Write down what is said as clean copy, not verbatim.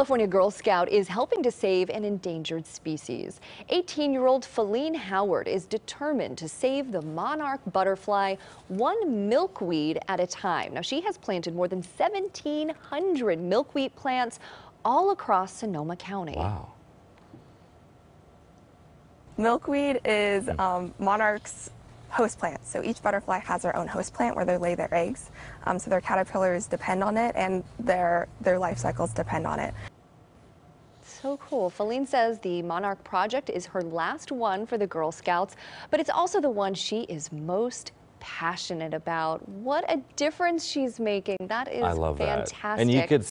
California Girl Scout is helping to save an endangered species. 18-year-old Feline Howard is determined to save the monarch butterfly one milkweed at a time. Now, she has planted more than 1,700 milkweed plants all across Sonoma County. Wow. Milkweed is monarch's host plants. So each butterfly has their own host plant where they lay their eggs. So their caterpillars depend on it and their life cycles depend on it. So cool. Feline says the Monarch Project is her last one for the Girl Scouts, but it's also the one she is most passionate about. What a difference she's making. That is fantastic. I love that. And you could